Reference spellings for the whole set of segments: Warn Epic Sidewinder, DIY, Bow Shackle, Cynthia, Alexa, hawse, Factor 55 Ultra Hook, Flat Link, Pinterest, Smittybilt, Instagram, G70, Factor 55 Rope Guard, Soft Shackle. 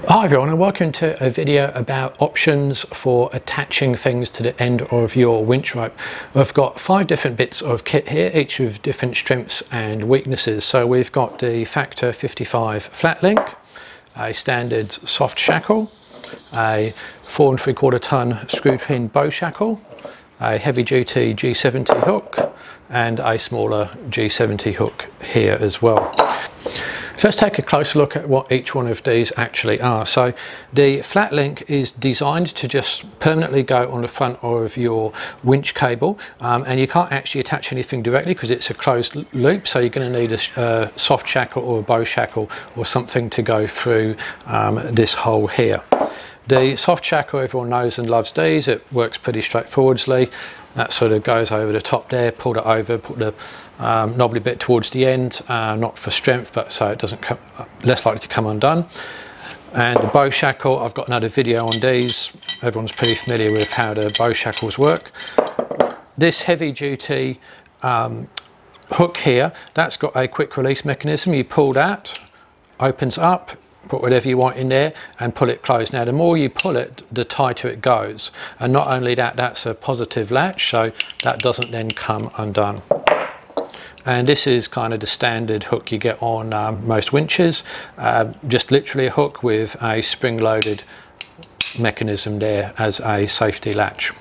Hi everyone, and welcome to a video about options for attaching things to the end of your winch rope. I've got 5 different bits of kit here, each with different strengths and weaknesses. So we've got the Factor 55 flat link, a standard soft shackle, a 4 3/4 ton screw pin bow shackle, a heavy duty G70 hook, and a smaller G70 hook here as well. So let's take a closer look at what each one of these actually are. So the flat link is designed to just permanently go on the front of your winch cable, and you can't actually attach anything directly because it's a closed loop, so you're going to need a soft shackle or a bow shackle or something to go through this hole here. The soft shackle, everyone knows and loves these. It works pretty straightforwardly. That sort of goes over the top there, pulled it over, put the knobbly bit towards the end, not for strength, but so it doesn't come, less likely to come undone. And the bow shackle, I've got another video on these. Everyone's pretty familiar with how the bow shackles work. This heavy duty hook here, that's got a quick release mechanism. You pull that, opens up, put whatever you want in there and pull it closed. Now the more you pull it, the tighter it goes, and not only that, that's a positive latch, so that doesn't then come undone. And this is kind of the standard hook you get on most winches, just literally a hook with a spring-loaded mechanism there as a safety latch.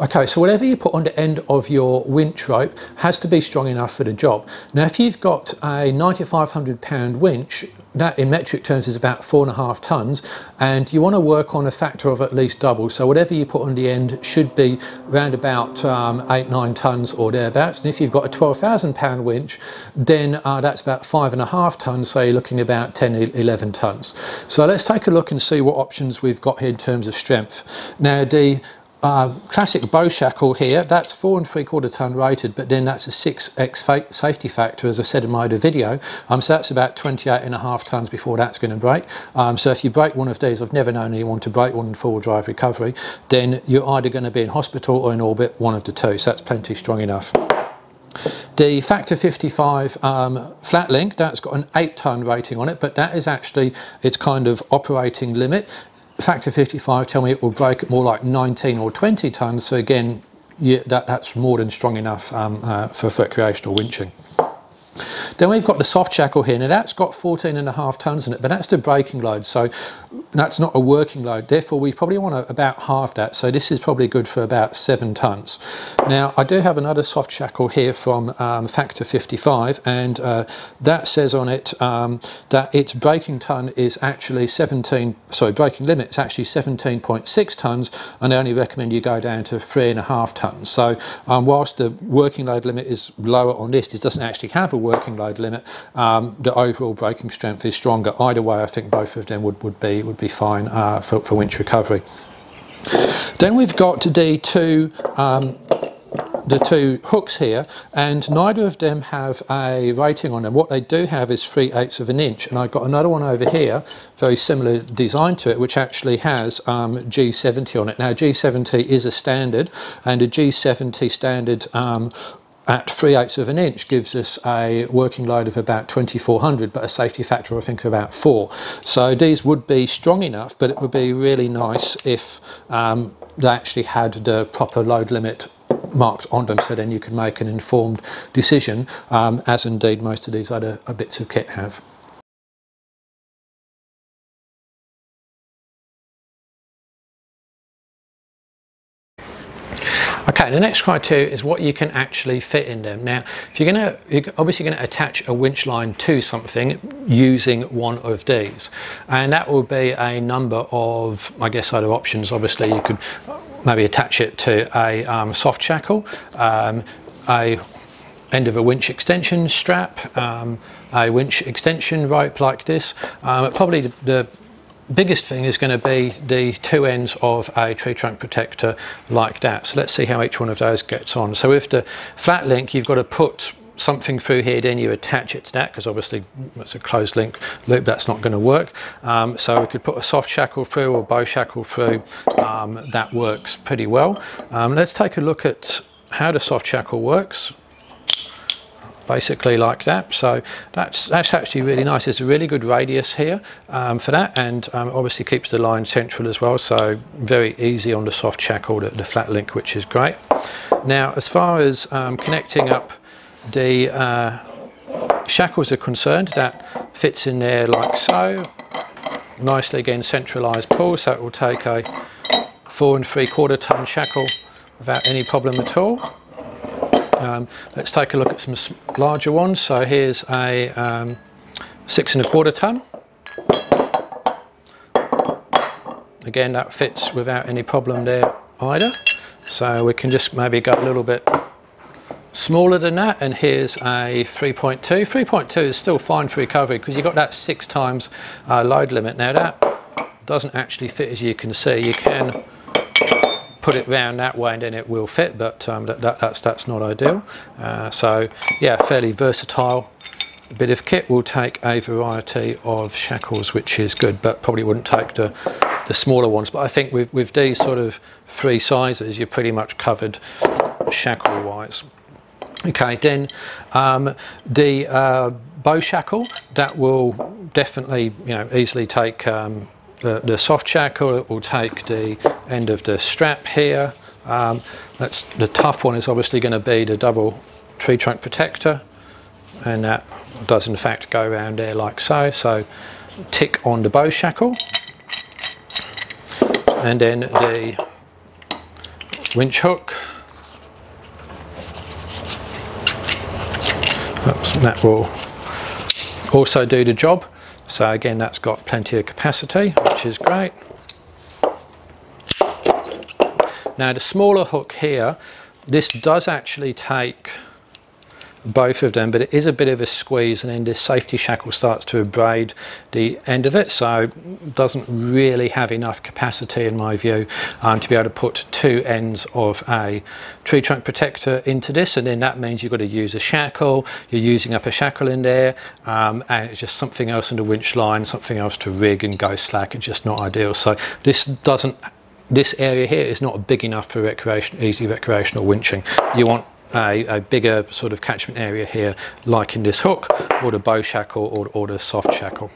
Okay, so whatever you put on the end of your winch rope has to be strong enough for the job. Now, if you've got a 9,500 pound winch, that in metric terms is about 4.5 tons, and you want to work on a factor of at least double. So whatever you put on the end should be around about 8-9 tons or thereabouts. And if you've got a 12,000 pound winch, then that's about 5.5 tons. So you're looking at about 10-11 tons. So let's take a look and see what options we've got here in terms of strength. Now, the classic bow shackle here, that's 4 3/4 ton rated, but then that's a 6x safety factor, as I said in my other video, so that's about 28.5 tons before that's going to break. So if you break one of these, I've never known anyone to break one in four-wheel drive recovery, then you're either going to be in hospital or in orbit, one of the two, so that's plenty strong enough. The Factor 55 flat link, that's got an 8 ton rating on it, but that is actually its kind of operating limit. Factor 55 tell me it will break at more like 19 or 20 tons, so again, yeah, that's more than strong enough for recreational winching. Then we've got the soft shackle here. Now that's got 14.5 tons in it, but that's the breaking load, so that's not a working load, therefore we probably want to about half that, so this is probably good for about 7 tons. Now I do have another soft shackle here from Factor 55, and that says on it that its breaking limit is actually 17.6 tons, and I only recommend you go down to 3.5 tons. So whilst the working load limit is lower on this, it doesn't actually have a working load limit. The overall braking strength is stronger. Either way, I think both of them would be fine for winch recovery. Then we've got the two hooks here, and neither of them have a rating on them. What they do have is 3/8 of an inch, and I've got another one over here, very similar design to it, which actually has G70 on it. Now G70 is a standard, and a G70 standard at 3/8 of an inch gives us a working load of about 2,400, but a safety factor I think of about 4. So these would be strong enough, but it would be really nice if they actually had the proper load limit marked on them, so then you can make an informed decision, as indeed most of these other bits of kit have. Okay, the next criteria is what you can actually fit in them. Now, if you're obviously going to attach a winch line to something using one of these, and that will be a number of, I guess, other options. Obviously, you could maybe attach it to a soft shackle, a end of a winch extension strap, a winch extension rope like this. Probably the biggest thing is going to be the two ends of a tree trunk protector like that. So let's see how each one of those gets on. So with the flat link, you've got to put something through here, then you attach it to that, because obviously it's a closed link loop, that's not going to work. So we could put a soft shackle through or bow shackle through, that works pretty well. Let's take a look at how the soft shackle works. Basically like that. So that's actually really nice. There's a really good radius here for that, and obviously keeps the line central as well, so very easy on the soft shackle, the flat link, which is great. Now as far as connecting up the shackles are concerned, that fits in there like so. Nicely again centralized pull, so it will take a 4¾ ton shackle without any problem at all. Let's take a look at some larger ones. So here's a 6¼ ton. Again, that fits without any problem there either. So we can just maybe go a little bit smaller than that, and here's a 3.2. 3.2 is still fine for recovery because you've got that 6 times load limit. Now that doesn't actually fit, as you can see. You can put it round that way and then it will fit, but that's not ideal. So yeah, fairly versatile bit of kit. Will take a variety of shackles, which is good, but probably wouldn't take the smaller ones. But I think with these sort of 3 sizes, you're pretty much covered shackle wise. Okay, then the bow shackle, that will definitely, you know, easily take the soft shackle. It will take the end of the strap here. That's the tough one, is obviously going to be the double tree trunk protector, and that does in fact go around there like so. So tick on the bow shackle, and then the winch hook. Oops, that will also do the job. So again, that's got plenty of capacity, which is great. Now the smaller hook here, this does actually take both of them, but it is a bit of a squeeze, and then this safety shackle starts to abrade the end of it, so it doesn't really have enough capacity in my view to be able to put 2 ends of a tree trunk protector into this. And then that means you've got to use a shackle, you're using up a shackle in there, and it's just something else in the winch line, something else to rig and go slack. It's just not ideal. So this area here is not big enough for easy recreational winching. You want a bigger sort of catchment area here, like in this hook or the bow shackle or the soft shackle.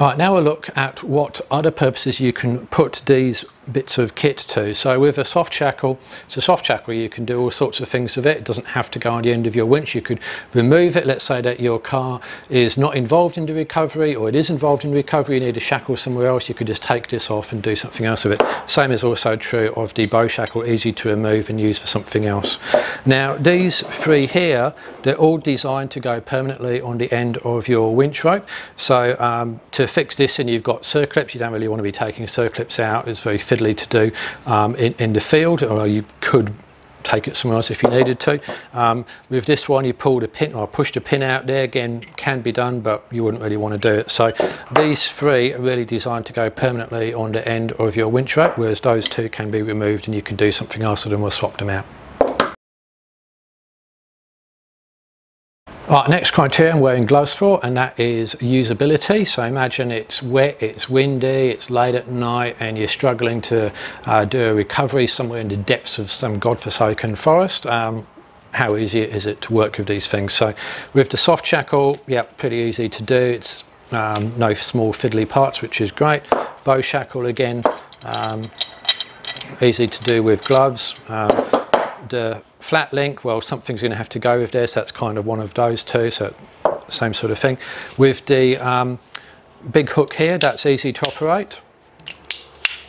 Alright, now we'll look at what other purposes you can put these bits of kit to. So with a soft shackle, it's a soft shackle, you can do all sorts of things with it. It doesn't have to go on the end of your winch. You could remove it. Let's say that your car is not involved in the recovery, or it is involved in recovery, you need a shackle somewhere else, you could just take this off and do something else with it. Same is also true of the bow shackle, easy to remove and use for something else. Now these 3 here, they're all designed to go permanently on the end of your winch rope. So to fix this, and you've got circlips, you don't really want to be taking circlips out, it's very fiddly to do in the field, although you could take it somewhere else if you needed to. With this one, you pulled a pin or pushed a pin out there. Again, can be done, but you wouldn't really want to do it. So these 3 are really designed to go permanently on the end of your winch rope, whereas those 2 can be removed and you can do something else with them or swap them out. Right, next criteria I'm wearing gloves for, and that is usability. So imagine it's wet, it's windy, it's late at night, and you're struggling to do a recovery somewhere in the depths of some godforsaken forest. How easy is it to work with these things? So with the soft shackle, yeah, pretty easy to do. It's no small fiddly parts, which is great. Bow shackle, again, easy to do with gloves. The flat link, well, something's going to have to go with this, that's kind of one of those 2, so same sort of thing. With the big hook here, that's easy to operate,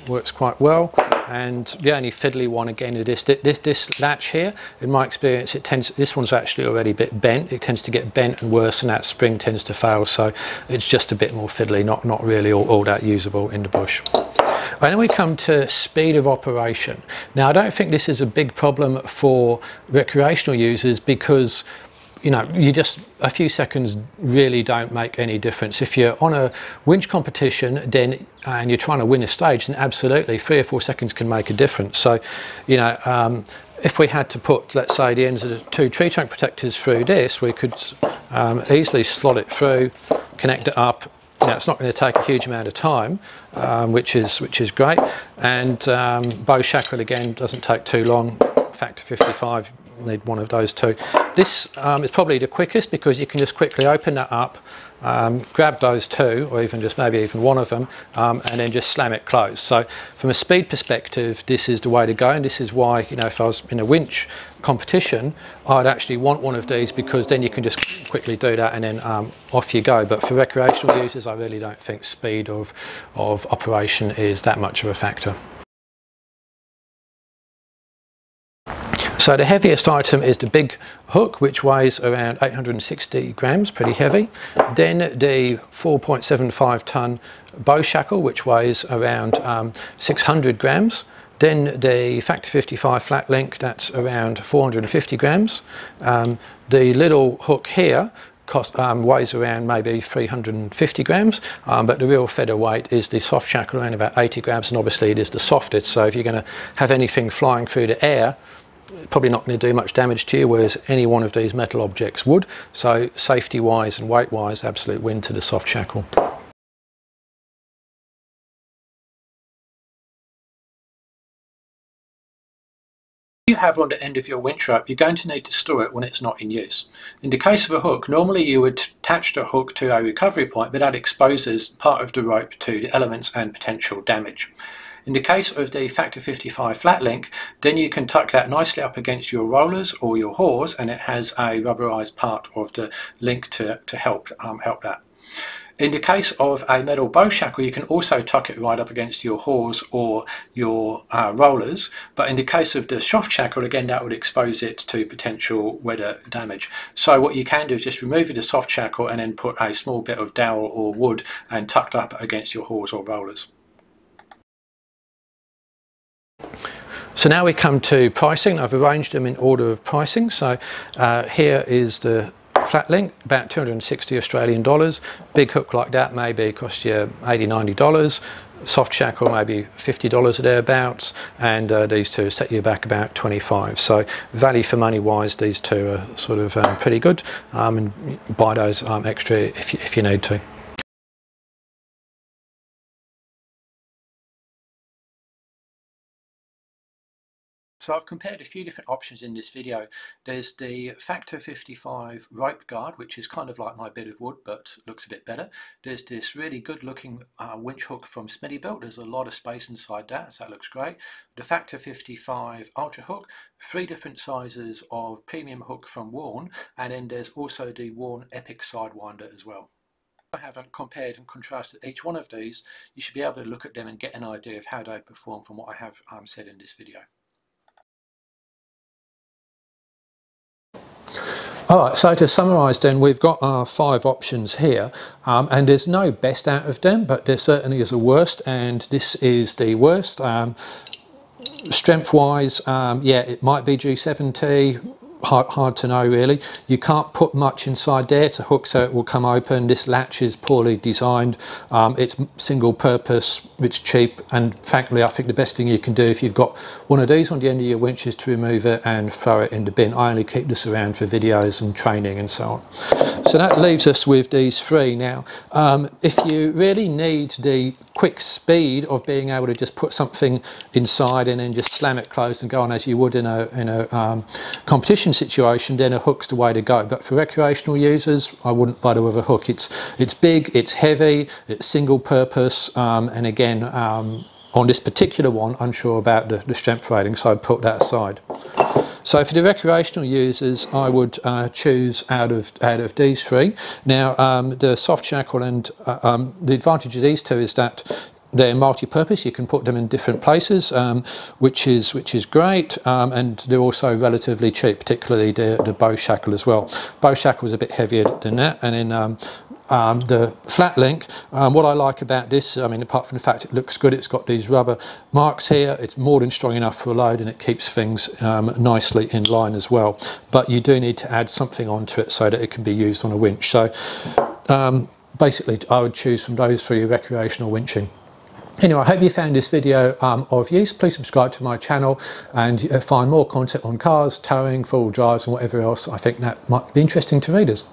works quite well. And the only fiddly one again is this latch here. In my experience, this one's actually already a bit bent, it tends to get bent and worse, and that spring tends to fail, so it's just a bit more fiddly, not really all that usable in the bush. And then we come to speed of operation. Now I don't think this is a big problem for recreational users, because you know, you just, a few seconds really don't make any difference. If you're on a winch competition then and you're trying to win a stage, then absolutely 3 or 4 seconds can make a difference. So you know, if we had to put, let's say, the ends of the two tree trunk protectors through this, we could easily slot it through, connect it up. Now, it's not going to take a huge amount of time, which is great. And bow shackle, again, doesn't take too long. Factor 55, need one of those two. This is probably the quickest because you can just quickly open that up, grab those two, or even just maybe even one of them, and then just slam it closed. So from a speed perspective, this is the way to go, and this is why, you know, if I was in a winch competition, I'd actually want one of these, because then you can just quickly do that and then off you go. But for recreational users, I really don't think speed of operation is that much of a factor. So the heaviest item is the big hook, which weighs around 860 grams, pretty heavy. Then the 4.75 ton bow shackle, which weighs around 600 grams. Then the Factor 55 flat link, that's around 450 grams. The little hook here weighs around maybe 350 grams, but the real featherweight is the soft shackle, around about 80 grams, and obviously it is the softest. So if you're going to have anything flying through the air, probably not going to do much damage to you, whereas any one of these metal objects would. So safety wise and weight wise, absolute win to the soft shackle. If you have one at the end of your winch rope, you're going to need to store it when it's not in use. In the case of a hook, normally you would attach the hook to a recovery point, but that exposes part of the rope to the elements and potential damage. In the case of the Factor 55 flat link, then you can tuck that nicely up against your rollers or your hawse, and it has a rubberized part of the link to help that. In the case of a metal bow shackle, you can also tuck it right up against your hawse or your rollers, but in the case of the soft shackle, again, that would expose it to potential weather damage. So what you can do is just remove the soft shackle and then put a small bit of dowel or wood and tucked up against your hawse or rollers. So now we come to pricing. I've arranged them in order of pricing. So here is the flat link, about 260 Australian dollars. Big hook like that maybe cost you $80, $90. Soft shackle maybe $50 or thereabouts, and these two set you back about 25. So value for money wise, these two are sort of pretty good, and buy those extra if you need to. So I've compared a few different options in this video. There's the Factor 55 Rope Guard, which is kind of like my bit of wood, but looks a bit better. There's this really good looking winch hook from Smittybilt. There's a lot of space inside that, so that looks great. The Factor 55 Ultra Hook, three different sizes of premium hook from Warn, and then there's also the Warn Epic Sidewinder as well. I haven't compared and contrasted each one of these. You should be able to look at them and get an idea of how they perform from what I have said in this video. Alright, so to summarise then, we've got our five options here, and there's no best out of them, but there certainly is a worst, and this is the worst. Strength wise, yeah, it might be G70, hard to know really. You can't put much inside there to hook, so it will come open. This latch is poorly designed, it's single purpose, it's cheap, and frankly I think the best thing you can do if you've got one of these on the end of your winch is to remove it and throw it in the bin. I only keep this around for videos and training and so on. So that leaves us with these three now. If you really need the quick speed of being able to just put something inside and then just slam it closed and go on as you would in a competition situation, then a hook's the way to go. But for recreational users, I wouldn't bother with a hook. It's big, it's heavy, it's single purpose, and again, on this particular one, unsure about the strength rating, so I'd put that aside. So for the recreational users, I would choose out of these three. Now the soft shackle, and the advantage of these two is that they're multi-purpose. You can put them in different places, which is great, and they're also relatively cheap, particularly the bow shackle as well. Bow shackle is a bit heavier than that, and then the flat link. What I like about this, I mean, apart from the fact it looks good, it's got these rubber marks here. It's more than strong enough for a load, and it keeps things nicely in line as well. But you do need to add something onto it so that it can be used on a winch. So basically I would choose from those for your recreational winching. Anyway, I hope you found this video of use. Please subscribe to my channel and find more content on cars, towing, four-wheel drives and whatever else I think that might be interesting to readers.